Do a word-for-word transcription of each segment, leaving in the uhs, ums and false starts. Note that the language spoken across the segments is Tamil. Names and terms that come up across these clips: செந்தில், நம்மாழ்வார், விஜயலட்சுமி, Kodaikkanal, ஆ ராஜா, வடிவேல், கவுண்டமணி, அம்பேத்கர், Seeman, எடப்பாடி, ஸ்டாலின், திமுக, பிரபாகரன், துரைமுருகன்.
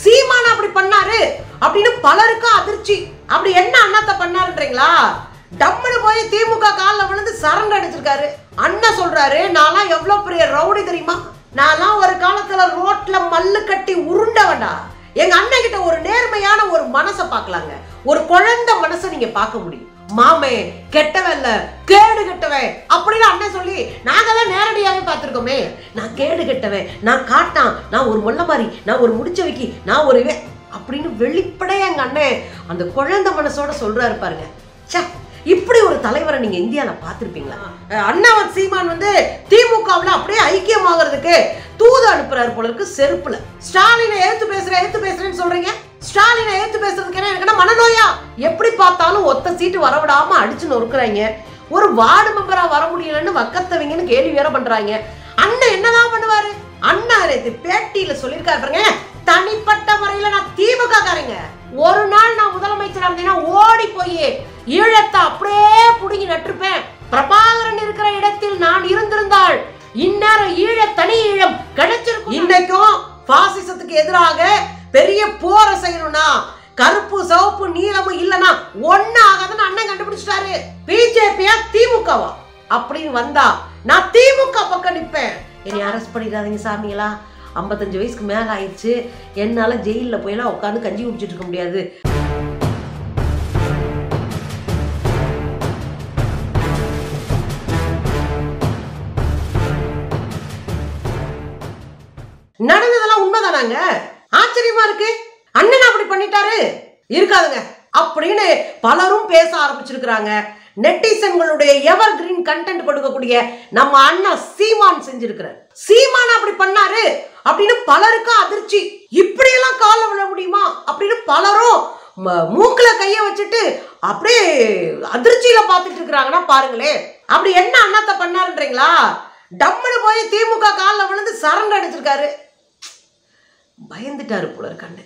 சீமான் அப்படி பண்ணாரு அப்படினு பலருக்கு அதிர்ச்சி. அப்படி என்ன அண்ணாத்த பண்ணாருன்றீங்களா? டம்மனு போய் தீமுக கால்ல விழுந்து சரண்ட அடிச்சிருக்காரு. அண்ணா சொல்றாரு, நான்லாம் எவ்வளவு பெரிய ரவுடி தெரியுமா? நான்லாம் ஒரு காலத்துல ரோட்ல மல்லு கட்டி உருண்டவனா. எங்க அண்ணன் கிட்ட ஒரு நேர்மையான ஒரு மனசை பார்க்கலாங்க. ஒரு குழந்தை மனசை நீங்க பார்க்க முடியும். மாமே கெட்டவன் இல்ல, கேடு கெட்டவன் அப்படின்னு அண்ணன் சொல்லி நாங்க தான் நேரடியாவே பார்த்திருக்கோமே. நான் கேடு கெட்டவன், நான் காட்டான், நான் ஒரு முள்ள மாதிரி, நான் ஒரு முடிச்சவைக்கு, நான் ஒரு இவன் அப்படின்னு வெளிப்படையா எங்க அண்ணன் அந்த குழந்தை மனசோட சொல்றாரு. பாருங்க, சே, இப்படி ஒரு தலைவரை நீங்க இந்தியால பாத்திருப்பீங்களா? அண்ணாவன் சீமான் வந்து திமுகவுல அப்படியே ஐக்கியமாகிறதுக்கு தூது அனுப்புறாரு போல இருக்கு. செருப்புல ஸ்டாலினை ஏத்து பேசுறேன் ஏத்து பேசுறேன்னு சொல்றீங்க. ஸ்டாலினை ஏத்து பேசுறதுக்கு என்ன எனக்கு மனநோயா? எப்படி பார்த்தாலும் ஒத்த சீட்டு வரவிடாம அடிச்சு நொறுக்குறாங்க. ஒரு வார்டு மெம்பரா வர முடியலன்னு வக்கத்தவங்கன்னு கேள்வி வேற பண்றாங்க. அண்ணன் என்னதான் பண்ணுவாரு? அண்ணா இது பேட்டியில சொல்லியிருக்காரு பாருங்க, தனிப்பட்ட முறையில நான் திமுக காரங்க, ஒரு நாள் நான் முதலமைச்சரா இருந்தேன்னா ஓடி போய் ஈழத்தை அப்படியே புடுங்கி நட்டிருப்பேன். பிரபாகரன் இருக்கிற இடத்தில் நான் இருந்திருந்தால் இந்நேரம் ஈழ தனி ஈழம் கிடைச்சிருக்கும். இன்னைக்கும் பாசிசத்துக்கு எதிராக பெரிய போரை செய்யணும்னா கருப்பு சவப்பு நீளமும் இல்லைன்னா ஒன்னு ஆகாதுன்னு அண்ணன் கண்டுபிடிச்சிட்டாரு. பிஜேபியா திமுகவா அப்படின்னு வந்தா நான் திமுக பக்கம் நிற்பேன். என்னை அரெஸ்ட் பண்ணிடாதீங்க சாமிங்களா, ஐம்பத்தஞ்சு வயசுக்கு மேல ஆயிடுச்சு, என்னால ஜெயிலில் போயெல்லாம் உட்காந்து கஞ்சி குடிச்சிட்டு இருக்க முடியாது. நடந்ததெல்லாம் உண்மைதானாங்க? ஆச்சரியமா இருக்கு. அண்ணன் அப்படி பண்ணிட்டாரு இருக்காதுங்க அப்படின்னு பலரும் பேச ஆரம்பிச்சிருக்கிறாங்க. நெட்டிசன்களுடைய எவர் கிரீன் கண்டென்ட் கொடுக்கக்கூடிய நம்ம அண்ணா சீமான் செஞ்சிருக்கிறார். சீமான் அப்படி பண்ணாரு அப்படின்னு பலருக்கு அதிர்ச்சி. இப்படி எல்லாம் கால விழ முடியுமா அப்படின்னு பலரும் மூக்குல கைய வச்சுட்டு அப்படியே அதிர்ச்சியில பாத்துட்டு இருக்கிறாங்கன்னா பாருங்களேன். அப்படி என்ன அண்ணாத்த பண்ணாருன்றீங்களா? டம்முன்னு போய் திமுக காலில் விழுந்து சரண்ட அடிச்சிருக்காரு. பயந்துட்டாரு போல இருக்காண்ணே.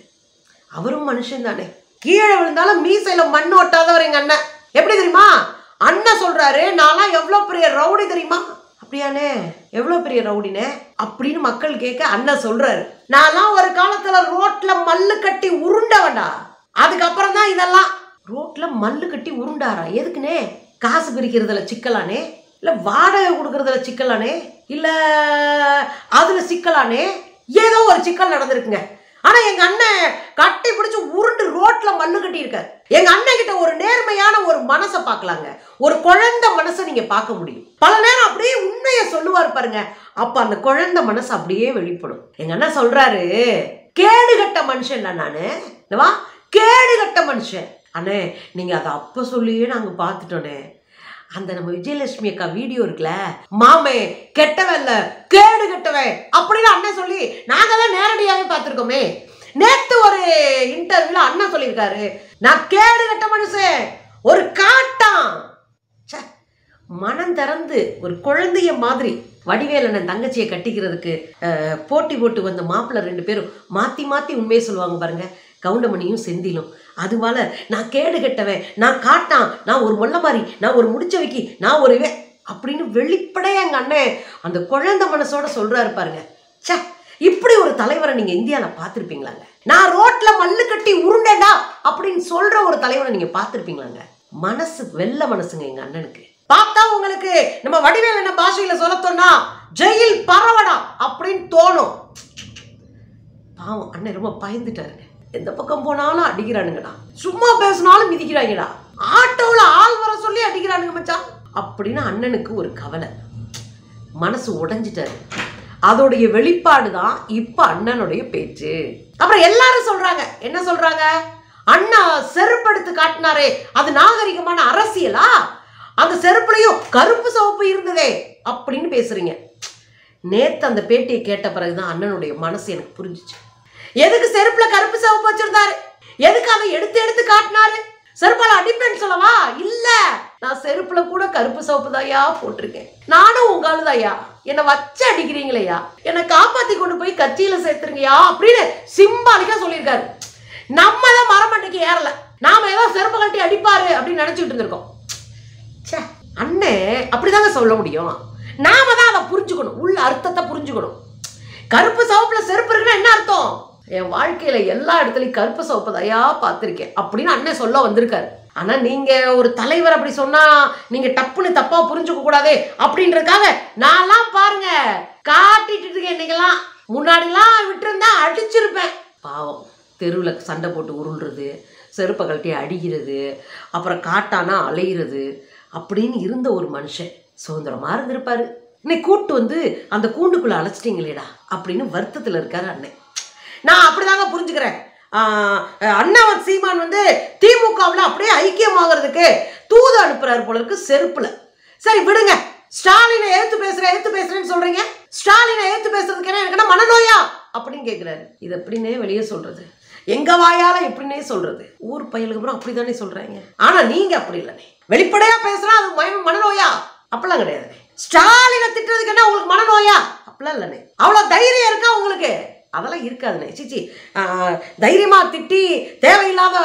அவரும் மனுஷன் தானே, கீழே விழுந்தாலும் மீசையில மண் ஒட்டாதவர் எங்க அண்ணன். எப்படி தெரியுமா அண்ணன் சொல்றாரு, நான்லாம் எவ்வளவு பெரிய ரவுடி தெரியுமா? அப்படியானே, எவ்வளவு பெரிய ரவுடினே அப்படின்னு மக்கள் கேட்க அண்ணன் சொல்றாரு, நான்லாம் ஒரு காலத்துல ரோட்ல மல்லு கட்டி உருண்டவன்டா. அதுக்கப்புறம் தான் இதெல்லாம். ரோட்ல மல்லு கட்டி உருண்டாரா? எதுக்குனே? காசு பிரிக்கிறதுல சிக்கலானே, இல்லை வாடகை கொடுக்கறதுல சிக்கலானே, இல்லை அதில் சிக்கலானே, ஏதோ ஒரு சிக்கல் நடந்திருக்குங்க. ஆனால் எங்கள் அண்ணன் கட்டி பிடிச்சி உருண்டு ரோட்டில் மண்ணு கட்டியிருக்காரு. எங்கள் அண்ணன் கிட்ட ஒரு நேர்மையான ஒரு மனசை பார்க்கலாங்க. ஒரு குழந்தை மனசை நீங்கள் பார்க்க முடியும். பல நேரம் அப்படியே உண்மையை சொல்லுவார் பாருங்க. அப்போ அந்த குழந்தை மனசு அப்படியே வெளிப்படும். எங்கள் அண்ணன் சொல்கிறாரு, கேடு கட்ட மனுஷன் இல்லை நான், என்னவா கேடு கட்ட மனுஷன் அண்ணே. நீங்கள் அதை அப்போ சொல்லியே நாங்கள் பார்த்துட்டோன்னே. அந்த நம்ம விஜயலட்சுமி அக்கா வீடியோ இருக்குல்ல, மாமே கெட்டவன் இல்ல, கேடு கெட்டவன் அப்படின்னு அண்ணன் சொல்லி நாங்க தான் நேரடியாவே பார்த்திருக்கோமே. நேத்து ஒரு இன்டர்வியூல அண்ணன் சொல்லியிருக்காரு, நான் கேடு கெட்ட மனுஷன், ஒரு காட்டான். மனம் திறந்து ஒரு குழந்தைய மாதிரி வடிவேலண்ணன் தங்கச்சியை கட்டிக்கிறதுக்கு போட்டி போட்டு வந்த மாப்பிள்ளை ரெண்டு பேரும் மாற்றி மாற்றி உண்மையை சொல்லுவாங்க பாருங்க, கவுண்டமணியும் செந்திலும். அதுவால நான் கேடு கெட்டவன், நான் காட்டான், நான் ஒரு முள்ள மாதிரி, நான் ஒரு முடிச்சவைக்கு, நான் ஒரு இவன் அப்படின்னு வெளிப்படையா எங்கள் அண்ணன் அந்த குழந்தை மனசோட சொல்றாரு பாருங்க. சே, இப்படி ஒரு தலைவரை நீங்க இந்தியாவில் பார்த்துருப்பீங்களாங்க? நான் ரோட்ல மல்லு கட்டி உருண்டேடா அப்படின்னு சொல்ற ஒரு தலைவரை நீங்க பார்த்துருப்பீங்களாங்க? மனசு வெள்ள மனசுங்க எங்க அண்ணனுக்கு. பார்த்தா உங்களுக்கு நம்ம வடிவேல் என்ன பாஷையில சொல்லத்தோம்னா ஜெயில் பரவடா அப்படின்னு தோணும். பாவம் அண்ணன் ரொம்ப பயந்துட்டாருங்க. எந்த பக்கம் போனாலும் அடிக்கிறானுங்கடா, சும்மா பேசினாலும் மிதிக்கிறாங்கடா, ஆட்டோவில் ஆள் வர சொல்லி அடிக்கிறானுங்க மச்சான் அப்படின்னு அண்ணனுக்கு ஒரு கவலை. மனசு உடைஞ்சிட்டாரு. அதோடைய வெளிப்பாடு தான் இப்போ அண்ணனுடைய பேச்சு. அப்புறம் எல்லாரும் சொல்றாங்க, என்ன சொல்றாங்க, அண்ணா செருப்படுத்து காட்டினாரே அது நாகரிகமான அரசியலா? அந்த செருப்புலையும் கருப்பு சவப்பு இருந்ததே அப்படின்னு பேசுறீங்க. நேத்து அந்த பேட்டியை கேட்ட பிறகுதான் அண்ணனுடைய மனசு எனக்கு புரிஞ்சிச்சு. எதுக்கு செருப்புல கருப்பு சவப்பு வச்சிருந்தாரு? எதுக்கு அதை எடுத்து எடுத்து காட்டினாரு? செருப்பால அடிப்பேன்னு சொல்லவா? இல்ல, நான் செருப்புல கூட கருப்பு சவப்பு தாயா போட்டிருக்கேன், நானும் உங்காலுதாயா, என்னை வச்சு அடிக்கிறீங்களையா, என்னை காப்பாத்தி கொண்டு போய் கட்சியில சேர்த்துருங்கயா அப்படின்னு சிம்பாலிக்கா சொல்லியிருக்காரு. நம்ம தான் மரமண்டைக்கு ஏறல, நாம ஏதோ செருப்பு கட்டி அடிப்பாரு அப்படின்னு நினைச்சுட்டு இருந்திருக்கோம். அண்ணே அப்படிதாங்க சொல்ல முடியும். நாம தான் அதை புரிஞ்சுக்கணும், உள்ள அர்த்தத்தை புரிஞ்சுக்கணும். கருப்பு சவப்புல செருப்பு இருக்குன்னா என்ன அர்த்தம்? என் வாழ்க்கையில எல்லா இடத்துலயும் கற்ப சோப்பதையா பார்த்திருக்கேன் அப்படின்னு அண்ணன் சொல்ல வந்திருக்காரு. ஆனா நீங்க ஒரு தலைவர் அப்படி சொன்னா நீங்க டப்புன்னு தப்பா புரிஞ்சுக்க கூடாதே அப்படின்றதுக்காக நான்லாம் பாருங்க காட்டிட்டு இருக்கேன். இன்னைக்கெல்லாம் முன்னாடிலாம் விட்டுருந்தா அடிச்சிருப்பேன். பாவம் தெருவில் சண்டை போட்டு உருள்றது, செருப்பை கழட்டி அடிக்கிறது, அப்புறம் காட்டானா அலையிறது அப்படின்னு இருந்த ஒரு மனுஷன் சுதந்திரமா இருந்திருப்பாரு. இன்னைக்கு கூட்டு வந்து அந்த கூண்டுக்குள்ள அழைச்சிட்டீங்களேடா அப்படின்னு வருத்தத்தில் இருக்காரு அண்ணன். நான் அப்படிதாங்க புரிஞ்சுக்கிறேன். அண்ணன் சீமான் வந்து திமுகவில் அப்படியே ஐக்கியமாகிறதுக்கு தூது அனுப்புறாரு போல இருக்கு செருப்புல. சரி விடுங்க, ஸ்டாலினை எழுத்து பேசுறேன் எழுத்து பேசுறேன்னு சொல்றீங்க. ஸ்டாலினை எழுத்து பேசுறதுக்கு என்ன எனக்கு மனநோயா அப்படின்னு கேட்கிறாரு. இது எப்படின்னே வெளியே சொல்றது, எங்க வாயால எப்படின்னே சொல்றது. ஊர் பையலுக்கு அப்புறம் அப்படித்தானே சொல்றாங்க. ஆனா நீங்க அப்படி இல்லனே, வெளிப்படையா பேசுறா அது மனநோயா அப்படிலாம் கிடையாது. ஸ்டாலினை திட்டுறதுக்கு என்ன உங்களுக்கு மனநோயா அப்படிலாம் இல்லனே. அவ்வளவு தைரியம் இருக்கா உங்களுக்கு? அதெல்லாம் இருக்காதுண்ணே. சிச்சி தைரியமா திட்டி தேவையில்லாத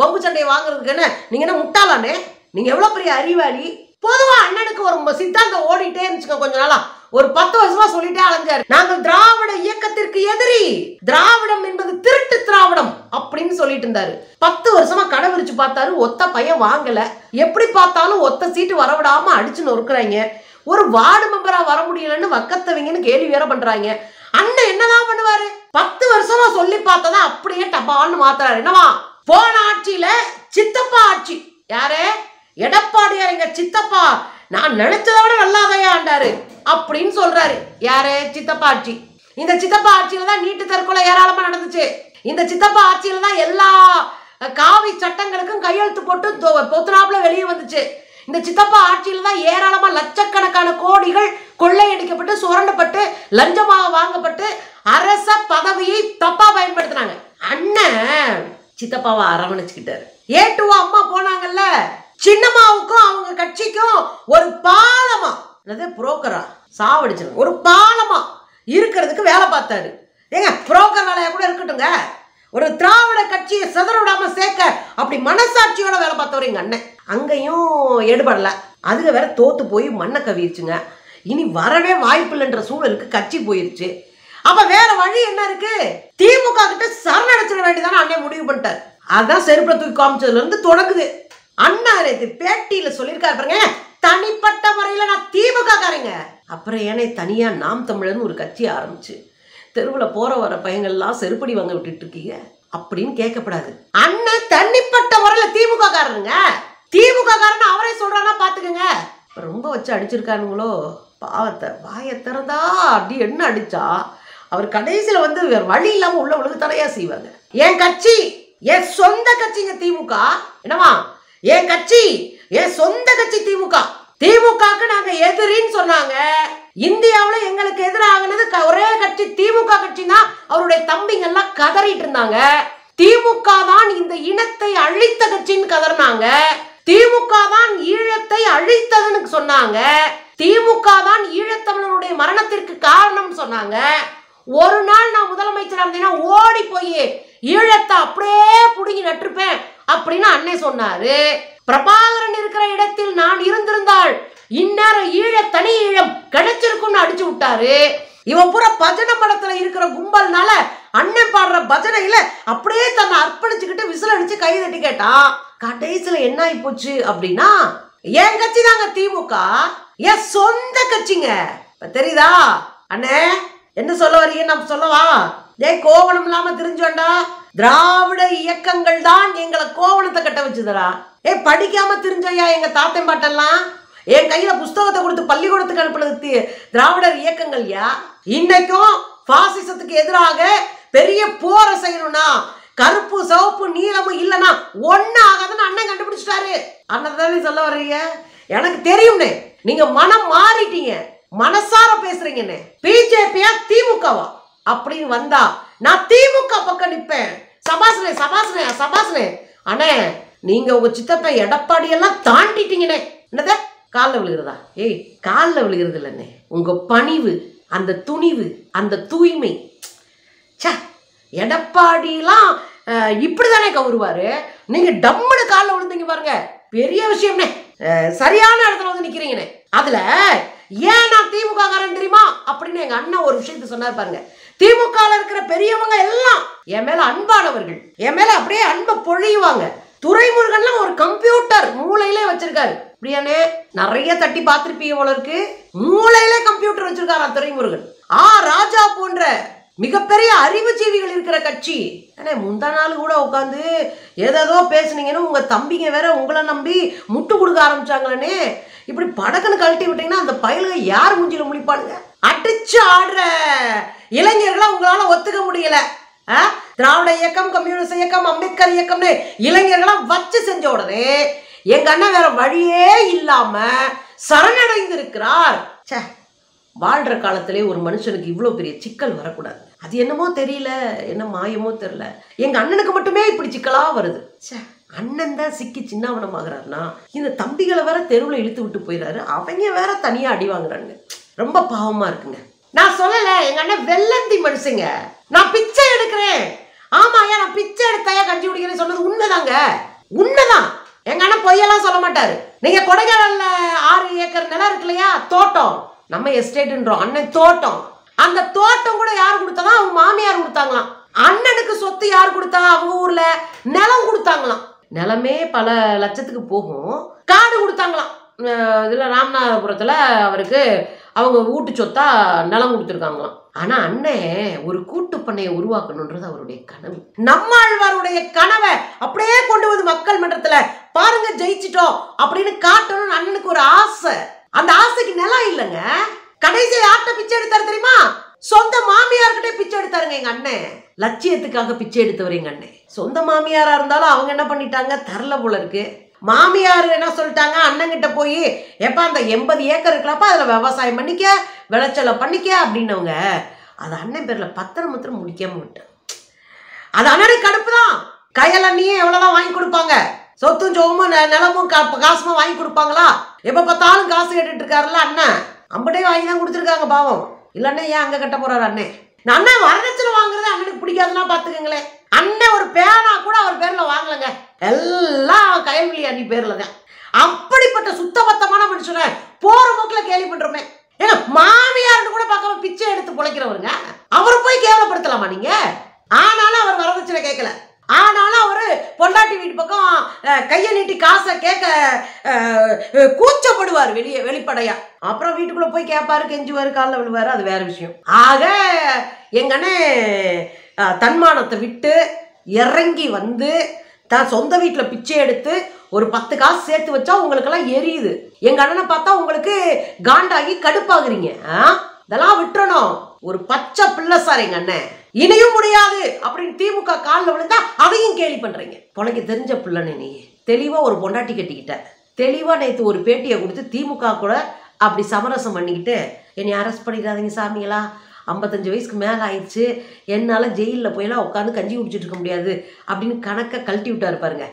வம்பு சண்டையை வாங்குறதுக்கு என்ன நீங்க என்ன முட்டாளானே? நீங்க எவ்வளவு பெரிய அறிவாளி. பொதுவா அண்ணனுக்கு ஒரு சித்தாந்தம் ஓடிட்டே இருந்துச்சுங்க கொஞ்ச நாளா. ஒரு பத்து வருஷமா சொல்லிட்டே அலைஞ்சாரு, நாங்கள் திராவிட இயக்கத்திற்கு எதிரி, திராவிடம் என்பது திருட்டு திராவிடம் அப்படின்னு சொல்லிட்டு இருந்தாரு. பத்து வருஷமா கடவிரிச்சு பார்த்தாரு, ஒத்த பையன் வாங்கல. எப்படி பார்த்தாலும் ஒத்த சீட்டு வரவிடாம அடிச்சுன்னு இருக்கிறாங்க. ஒரு வார்டு மெம்பரா வர முடியலன்னு வக்கத்தவங்கன்னு கேள்வி வேற பண்றாங்க. அண்ணன் என்னதான் பண்ணுவாரு? பத்து வருஷமா சொல்லி பார்த்ததா அப்படியே டப்பான்னு மாத்துறாரு. என்னவா போன ஆட்சியில சித்தப்பா ஆட்சி, யாரு எடப்பாடியார் எங்க சித்தப்பா நான் நினைச்சதை விட நல்லாதையா ஆண்டாரு அப்படின்னு சொல்றாரு. யாரு சித்தப்பா ஆட்சி. இந்த சித்தப்பா ஆட்சியில தான் நீட்டு தற்கொலை ஏராளமா நடந்துச்சு. இந்த சித்தப்பா ஆட்சியில தான் எல்லா காவி சட்டங்களுக்கும் கையெழுத்து போட்டு பொத்துனாப்புல வெளியே வந்துச்சு. இந்த சித்தப்பா ஆட்சியில தான் ஏராளமா லட்சக்கணக்கான கோடிகள் கொள்ளையடிக்கப்பட்டு சுரண்டப்பட்டு லஞ்சமாக வாங்கப்பட்டு அரச பதவியை தப்பா பயன்படுத்தினாங்க. அண்ணன் சித்தப்பாவை அரவணைச்சுக்கிட்டாரு. ஏட்டுவா அம்மா போனாங்கல்ல, சின்னம்மாவுக்கும் அவங்க கட்சிக்கும் ஒரு பாலமா, அதாவது புரோக்கரா சாவடிச்சு ஒரு பாலமா இருக்கிறதுக்கு வேலை பார்த்தாரு. ஏங்க புரோக்கர் வேலையா கூட இருக்கட்டுங்க, ஒரு திராவிட கட்சியை சிதற விடாம சேர்க்க அப்படி மனசாட்சியோட வேலை பார்த்தவர் எங்க அண்ணன். அங்கேயும் எடுபடல, அதுக்கு வேற தோத்து போய் மண்ணை கவிச்சுங்க. இனி வரவே வாய்ப்பு இல்லைன்ற சூழலுக்கு கட்சி போயிருச்சு. அப்ப வேற வழி என்ன இருக்கு? திமுக கிட்ட சரணடைச்சிட வேண்டியதான அண்ணன் முடிவு பண்ணிட்டார். அதான் செருப்புல தூக்கி காமிச்சதுல இருந்து தொடங்குது. அண்ணா பேட்டியில சொல்லியிருக்காரு பாருங்க, தனிப்பட்ட முறையில நான் திமுக காரங்க. அப்புறம் ஏனே தனியா நாம் தமிழர்னு ஒரு கட்சி ஆரம்பிச்சு தெருவில் போற வர பையங்கள்லாம் செருப்படி வாங்க விட்டுட்டு இருக்கீங்க அப்படின்னு கேட்கப்படாது. அண்ணன் தனிப்பட்ட முறையில திமுக காரனுங்க, திமுக காரன் அவரே சொல்றானா பாத்துக்கங்க. ரொம்ப வச்சு அடிச்சிருக்கானுங்களோ பாவத்தை, வாயை திறந்தா அப்படி என்ன அடிச்சா அவர் கடைசியில வந்து வேற வழி இல்லாம உள்ள உலக தரையா செய்வாங்க. என் கட்சி என் சொந்த கட்சிங்க திமுக. என்னவா என் கட்சி என் சொந்த கட்சி திமுக, திமுகக்கு நாங்க எதிரின்னு சொன்னாங்க. இந்தியாவில் எங்களுக்கு எதிரானது ஒரே கட்சி திமுக கட்சி தான். அவருடைய தம்பிங்கெல்லாம் கதறிட்டு இருந்தாங்க, திமுக தான் இந்த இனத்தை அழித்த கட்சின்னு கதறினாங்க, திமுக தான் ஈழத்தை அழித்ததுன்னு சொன்னாங்க, திமுக தான் ஈழத்தமிழனுடைய மரணத்திற்கு காரணம் சொன்னாங்க. ஒரு நாள் நான் முதலமைச்சராக இருந்தேன்னா ஓடி போய் ஈழத்தை அப்படியே புடுங்கி நட்டிருப்பேன் அப்படின்னு அண்ணே சொன்னாரு. பிரபாகரன் இருக்கிற இடத்தில் நான் இருந்திருந்தால் இந்நேரம் ஈழ தனி ஈழம் கிடைச்சிருக்கும்னு அடிச்சு விட்டாரு. இவன் பூரா பஜனை மடத்துல இருக்கிற கும்பல்னால அண்ணன் பாடுற பஜனையில அப்படியே தன்னை அர்ப்பணிச்சுக்கிட்டு விசில் அடிச்சு கை தட்டி கேட்டான். கடைசியில என்ன ஆகி போச்சு அப்படின்னா என் கட்சி தாங்க திமுக, என் சொந்த கட்சிங்க. தெரியுதா அண்ணே என்ன சொல்ல வரீங்க? நம்ம சொல்லவா ஏன் கோவணம் இல்லாம தெரிஞ்சு வேண்டா? திராவிட இயக்கங்கள் தான் எங்களை கோவணத்தை கட்ட வச்சுதரா. ஏ படிக்காம தெரிஞ்சையா எங்க தாத்தன் பாட்டெல்லாம் என் கையில புஸ்தகத்தை கொடுத்து பள்ளிக்கூடத்துக்கு அனுப்புறது திராவிடர் இயக்கங்கள் யா. இன்னைக்கும் பாசிசத்துக்கு எதிராக பெரிய போரை செய்யணும்னா கருப்பு சிவப்பு நீளமும் இல்லைன்னா ஒன்னு ஆகாதுன்னு அண்ணன் கண்டுபிடிச்சிட்டாரு. அண்ணன் தானே சொல்ல வர்றீங்க? எனக்கு தெரியும்னே நீங்க மனம் மாறிட்டீங்க, மனசார பேசுறீங்கன்னு. பிஜேபியா திமுகவா அப்படின்னு வந்தா நான் திமுக பக்கம் நிற்பேன். சபாசனே சபாசனே சபாசனே அண்ணே நீங்க உங்க சித்தப்ப எடப்பாடியெல்லாம் தாண்டிட்டீங்கண்ணே. என்னத காலில் விழுகிறதா? ஏய் காலில் விழுகிறது இல்லைண்ணே, உங்க பணிவு, அந்த துணிவு, அந்த தூய்மை. சே எடப்பாடிலாம் இப்படிதானே கவுருவாரு, நீங்க டம்முன்னு காலில் விழுந்தீங்க பாருங்க, பெரிய விஷயம்னே. சரியான இடத்துல வந்து நிக்கிறீங்கண்ணே. அதுல ஏன் நான் திமுக காரன் தெரியுமா அப்படின்னு எங்க அண்ணன் ஒரு விஷயத்த சொன்னார் பாருங்க. திமுகல இருக்கிற பெரியவங்க எல்லாம் என் மேல அன்பானவர்கள், என் மேல அப்படியே அன்பு பொழியுவாங்க. துரைமுருகன்லாம் ஒரு கம்ப்யூட்டர் மூளையிலே வச்சிருக்காரு. அப்படியே நிறைய தட்டி பார்த்திருப்பீங்க போல இருக்கு. மூளையிலே கம்ப்யூட்டர் வச்சிருக்காரா துரைமுருகன். ஆ ராஜா போன்ற மிகப்பெரிய அறிவுஜீவிகள் இருக்கிற கட்சி. ஏன்னா முந்தா நாள் கூட உட்காந்து ஏதேதோ பேசுனீங்கன்னு உங்க தம்பிங்க வேற உங்களை நம்பி முட்டு கொடுக்க ஆரம்பிச்சாங்களே. இப்படி படக்குன்னு கழட்டி விட்டீங்கன்னா அந்த பயலுக யார் மூஞ்சில முழிப்பானுங்க? அடிச்சு ஆடுற இளைஞர்களா உங்களால ஒத்துக்க முடியல. திராவிட இயக்கம், கம்யூனிஸ்ட் இயக்கம், அம்பேத்கர் இயக்கம்னு இளைஞர்களா வச்சு செஞ்ச உடனே எங்க அண்ணன் வேற வழியே இல்லாம சரணடைந்திருக்கிறார். சே, வாழ்ற காலத்திலே ஒரு மனுஷனுக்கு இவ்வளோ பெரிய சிக்கல் வரக்கூடாது. அது என்னமோ தெரியல, என்ன மாயமோ தெரியல, எங்க அண்ணனுக்கு மட்டுமே இப்படி சிக்கலா வருது. அண்ணன் தான் சிக்கி சின்னவனமாகறாருன்னா இந்த தம்பிகளை வேற தெருவில் இழுத்து விட்டு போயிடறாரு. அவங்க வேற தனியா அடி வாங்குறாங்க. ரொம்ப பாவமா இருக்குங்க. நான் சொல்லல எங்க அண்ணன் வெள்ளந்தி மனுஷங்க, நான் பிச்சை எடுக்கிறேன், ஆமாயா நான் பிச்சை எடுத்தாயா கஞ்சி குடிக்கிறேன்னு சொன்னது உண்மைதாங்க, உண்மைதான். எங்க அண்ணன் பொய்யெல்லாம் சொல்ல மாட்டாரு. நீங்க கொடைக்கானல்ல ஆறு ஏக்கர் நிலம் இருக்கு இல்லையா, தோட்டம், நம்ம எஸ்டேட்ன்றோம், அண்ணன் தோட்டம். அந்த தோட்டம் கூட யார் கொடுத்தா? அவங்க மாமியார் கொடுத்தாங்களாம். அண்ணனுக்கு சொத்து யார் கொடுத்தா? அவங்க ஊர்ல நிலம் கொடுத்தாங்களாம். நிலமே பல லட்சத்துக்கு போகும். காடு கொடுத்தாங்களாம். இதுல ராமநாதபுரத்துல அவருக்கு அவங்க வீட்டு சொத்தா நிலம் கொடுத்துருக்காங்களாம். ஆனா அண்ணன் ஒரு கூட்டு பண்ணையை உருவாக்கணும்ன்றது அவருடைய கனவு. நம்மாழ்வாருடைய கனவை அப்படியே கொண்டு வந்து மக்கள் மன்றத்துல பாருங்க ஜெயிச்சிட்டோம் அப்படின்னு காட்டணும்னு அண்ணனுக்கு ஒரு ஆசை. அந்த ஆசைக்கு நிலம் இல்லைங்க. கடைசி யார்கிட்ட பிச்சை எடுத்தாரு தெரியுமா? சொந்த மாமியார்கிட்ட பிச்சை எடுத்தாருங்க எங்க அண்ணன். லட்சியத்துக்காக பிச்சை எடுத்தவர் எங்க அண்ணன். சொந்த மாமியாரா இருந்தாலும் அவங்க என்ன பண்ணிட்டாங்க, தரல போல இருக்கு. மாமியார் என்ன சொல்லிட்டாங்க, அண்ணங்கிட்ட போய் எப்ப அந்த எண்பது ஏக்கர் இருக்கலப்பா அதுல விவசாயம் பண்ணிக்க, விளைச்சலை பண்ணிக்க அப்படின்னவங்க அது அண்ணன் பேர்ல பத்திரம் பத்திரம் முடிக்காம விட்டாங்க. அது அண்ணனுக்கு கடுப்பு தான். கையில அண்ணியும் எவ்வளவுதான் வாங்கி கொடுப்பாங்க, சொத்தும் ஜோகமும் நிலமும் காசுமா வாங்கி கொடுப்பாங்களா? எப்ப பார்த்தாலும் காசு கேட்டுட்டு இருக்காருல்ல அண்ணன். அம்பட்டே வாங்கி தான் கொடுத்துருக்காங்க பாவம். இல்லன்னா ஏன் அங்க கட்ட போறாரு அண்ணன்? அண்ணன் வரதட்சணை வாங்குறது அண்ணனுக்கு பிடிக்காதுன்னா பாத்துக்கங்களேன். அண்ணன் ஒரு பேனா கூட அவர் பேர்ல வாங்கலங்க, எல்லாம் கைவிழி அண்ணி பேர்ல தான். அப்படிப்பட்ட சுத்தபத்தமான மனுஷனை போற மூக்குல கேலி பண்றோமே. ஏன்னா மாமியார்னு கூட பார்க்காம பிச்சை எடுத்து பிழைக்கிறவருங்க, அவரை போய் கேவலப்படுத்தலாமா நீங்க? ஆனாலும் அவர் வரதட்சணை கேட்கல. ஆனாலும் அவரு பொண்டாட்டி வீட்டு பக்கம் கையை நீட்டி காசை கேட்க கூச்சப்படுவார் வெளியே வெளிப்படையா. அப்புறம் வீட்டுக்குள்ள போய் கேட்பாரு, கெஞ்சுவாரு, காலில் விழுவாரு, அது வேற விஷயம். ஆக எங்கன்னு தன்மானத்தை விட்டு இறங்கி வந்து தான் சொந்த வீட்டுல பிச்சை எடுத்து ஒரு பத்து காசு சேர்த்து வச்சா உங்களுக்கெல்லாம் எரியுது. எங்க அண்ணனை பார்த்தா உங்களுக்கு காண்டாகி கடுப்பாகுறீங்க. இதெல்லாம் விட்டுறணும். ஒரு பச்சை பிள்ளை சார் எங்க அண்ணன், இனியும் முடியாது அப்படின்னு திமுக காலில் விழுந்தா அதையும் கேலி பண்றீங்க. பொழைக்க தெரிஞ்ச பிள்ளைன்னு நீ தெளிவா ஒரு பொண்டாட்டி கட்டிக்கிட்ட. தெளிவா நேற்று ஒரு பேட்டியை கொடுத்து திமுக கூட அப்படி சமரசம் பண்ணிக்கிட்டு, என்னை அரெஸ்ட் பண்ணிடாதீங்க சாமிங்களா, ஐம்பத்தஞ்சு வயசுக்கு மேலே ஆயிடுச்சு, என்னால் ஜெயிலில் போயெல்லாம் உட்காந்து கஞ்சி குடிச்சிட்டு இருக்க முடியாது அப்படின்னு கணக்கை கழட்டி விட்டாரு பாருங்க.